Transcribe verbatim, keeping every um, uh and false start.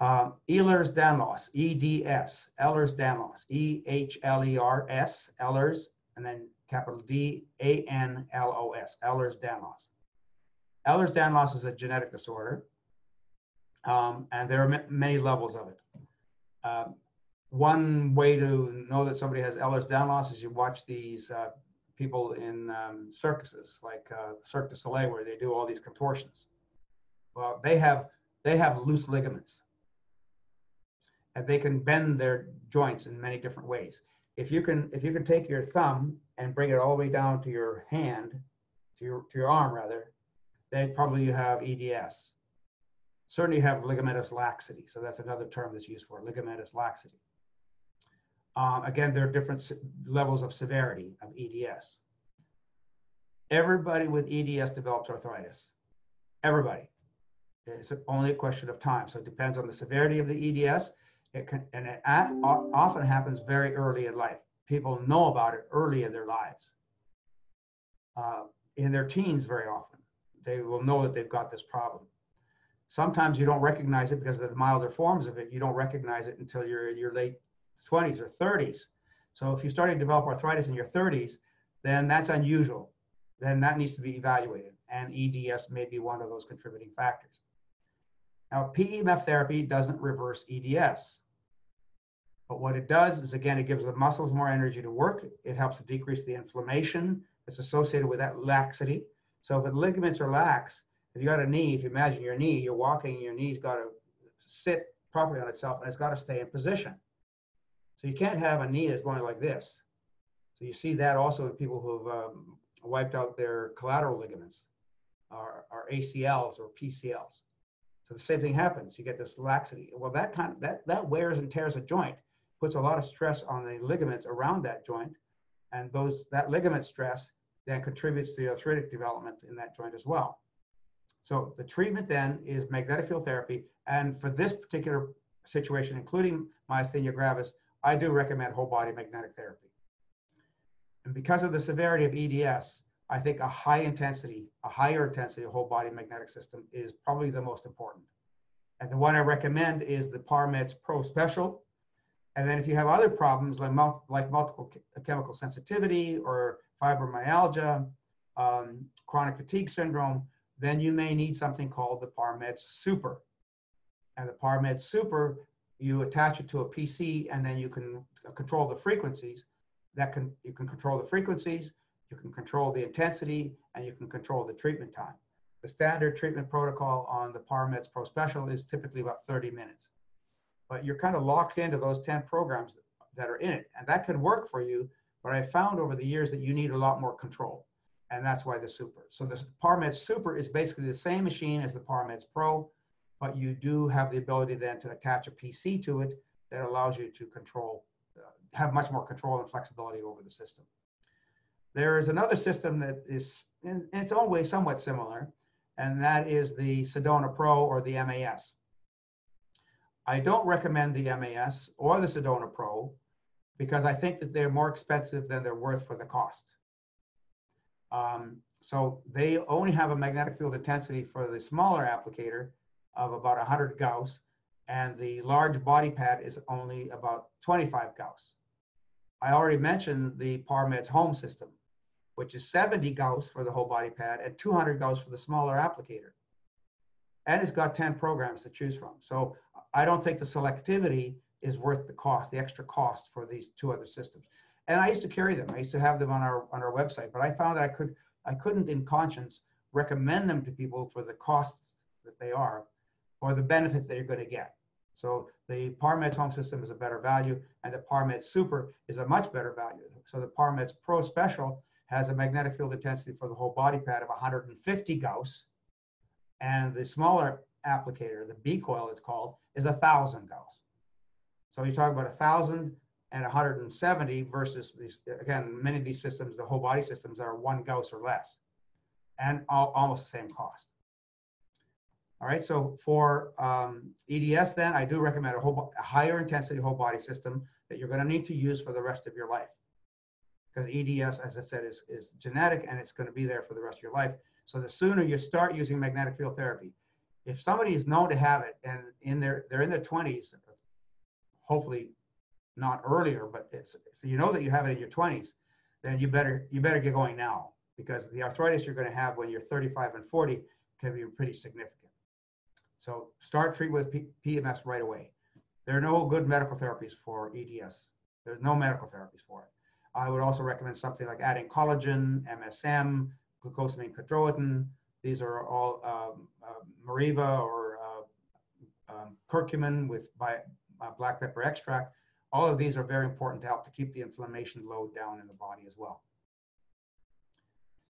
Um, Ehlers Danlos, E D S, Ehlers Danlos, E H L E R S, Ehlers, and then capital D A N L O S, Ehlers Danlos. Ehlers Danlos is a genetic disorder, um, and there are many levels of it. Uh, one way to know that somebody has Ehlers Danlos is you watch these uh, people in um, circuses, like uh, Cirque du Soleil, where they do all these contortions. Well, they have, they have loose ligaments, and they can bend their joints in many different ways. If you can, if you can take your thumb and bring it all the way down to your hand, to your, to your arm rather, then probably you have E D S. Certainly you have ligamentous laxity. So that's another term that's used for ligamentous laxity. Um, again, there are different levels of severity of E D S. Everybody with E D S develops arthritis. Everybody. It's only a question of time. So it depends on the severity of the E D S. It can, and it often happens very early in life. People know about it early in their lives. Uh, in their teens, very often, they will know that they've got this problem. Sometimes you don't recognize it because of the milder forms of it. You don't recognize it until you're in your late twenties or thirties. So if you started to develop arthritis in your thirties, then that's unusual. Then that needs to be evaluated, and E D S may be one of those contributing factors. Now, P E M F therapy doesn't reverse E D S, but what it does is, again, it gives the muscles more energy to work. It helps to decrease the inflammation that's associated with that laxity. So if the ligaments are lax, if you got a knee, if you imagine your knee, you're walking, your knee's got to sit properly on itself, and it's got to stay in position. So you can't have a knee that's going like this. So you see that also in people who've um, wiped out their collateral ligaments, or, or A C Ls or P C Ls. So the same thing happens. You get this laxity. Well, that kind of, that that wears and tears a joint, puts a lot of stress on the ligaments around that joint, and those that ligament stress then contributes to the arthritic development in that joint as well. So the treatment then is magnetic field therapy, and for this particular situation, including myasthenia gravis, I do recommend whole body magnetic therapy. And because of the severity of E D S, I think a high intensity, a higher intensity whole body magnetic system is probably the most important. And the one I recommend is the PARMEDS Pro Special. And then if you have other problems like, mul like multiple chemical sensitivity or fibromyalgia, um, chronic fatigue syndrome, then you may need something called the PARMEDS Super. And the PARMEDS Super, you attach it to a P C, and then you can control the frequencies. That can, you can control the frequencies, you can control the intensity, and you can control the treatment time. The standard treatment protocol on the PARMEDS Pro Special is typically about thirty minutes. But you're kind of locked into those ten programs that are in it. And that can work for you, but I found over the years that you need a lot more control. And that's why the Super. So the PARMEDS Super is basically the same machine as the PARMEDS Pro, but you do have the ability then to attach a P C to it that allows you to control, uh, have much more control and flexibility over the system. There is another system that is in its own way somewhat similar, and that is the Sedona Pro or the M A S. I don't recommend the M A S or the Sedona Pro because I think that they're more expensive than they're worth for the cost. Um, so they only have a magnetic field intensity for the smaller applicator of about one hundred gauss, and the large body pad is only about twenty-five gauss. I already mentioned the Parmeds Home System, which is seventy gauss for the whole body pad and two hundred gauss for the smaller applicator. And it's got ten programs to choose from. So I don't think the selectivity is worth the cost, the extra cost for these two other systems. And I used to carry them. I used to have them on our, on our website, but I found that I, could, I couldn't in conscience recommend them to people for the costs that they are or the benefits that you're going to get. So the PARMEDS Home System is a better value, and the PARMEDS Super is a much better value. So the PARMEDS Pro Special has a magnetic field intensity for the whole body pad of one hundred fifty gauss, and the smaller applicator, the B-coil it's called, is one thousand gauss. So you talk about one thousand and one hundred seventy versus, these, again, many of these systems, the whole body systems, are one gauss or less, and all, almost the same cost. All right, so for um, E D S then, I do recommend a, whole, a higher intensity whole body system that you're going to need to use for the rest of your life. Because E D S, as I said, is, is genetic, and it's going to be there for the rest of your life. So the sooner you start using magnetic field therapy, if somebody is known to have it and in their, they're in their twenties, hopefully not earlier, but it's, so you know that you have it in your twenties, then you better, you better get going now, because the arthritis you're going to have when you're thirty-five and forty can be pretty significant. So start treatment with P M S right away. There are no good medical therapies for E D S. There's no medical therapies for it. I would also recommend something like adding collagen, M S M, glucosamine chondroitin. These are all um, uh, Meriva or uh, um, curcumin with by, uh, black pepper extract. All of these are very important to help to keep the inflammation load down in the body as well.